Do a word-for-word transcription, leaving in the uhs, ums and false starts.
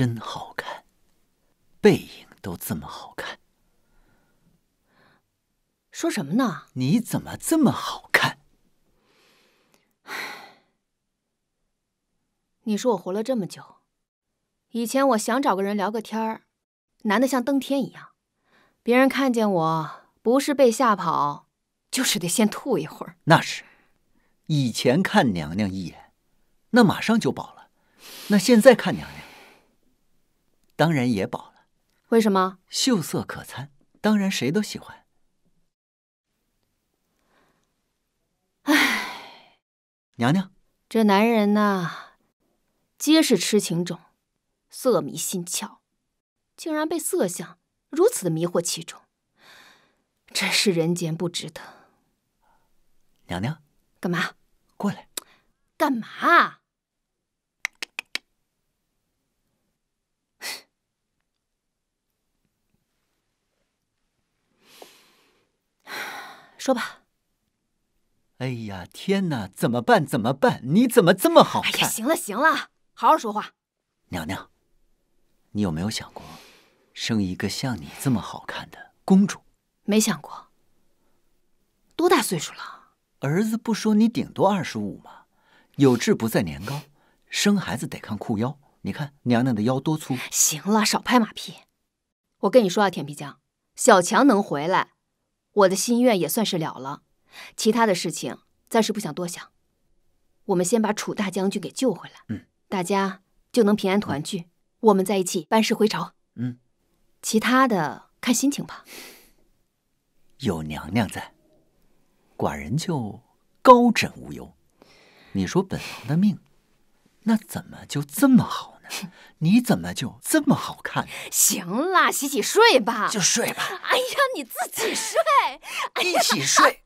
真好看，背影都这么好看。说什么呢？你怎么这么好看？你说我活了这么久，以前我想找个人聊个天儿，难得像登天一样。别人看见我，不是被吓跑，就是得先吐一会儿。那是，以前看娘娘一眼，那马上就饱了。 那现在看娘娘，当然也饱了。为什么？秀色可餐，当然谁都喜欢。唉，娘娘，这男人呐，皆是痴情种，色迷心窍，竟然被色相如此的迷惑其中，真是人间不值得。娘娘，干嘛？过来。干嘛？ 说吧。哎呀，天哪！怎么办？怎么办？你怎么这么好看？哎呀，行了行了，好好说话。娘娘，你有没有想过，生一个像你这么好看的公主？没想过。多大岁数了？儿子不说你顶多二十五吗？有志不在年高，生孩子得看裤腰。你看娘娘的腰多粗。行了，少拍马屁。我跟你说啊，甜皮酱，小强能回来。 我的心愿也算是了了，其他的事情暂时不想多想。我们先把楚大将军给救回来，嗯，大家就能平安团聚，嗯、我们在一起班师回朝。嗯，其他的看心情吧。有娘娘在，寡人就高枕无忧。你说本王的命，那怎么就这么好呢？你怎么就这么好看呢？行了，洗洗睡吧，就睡吧。哎呀，你自己睡。一起睡。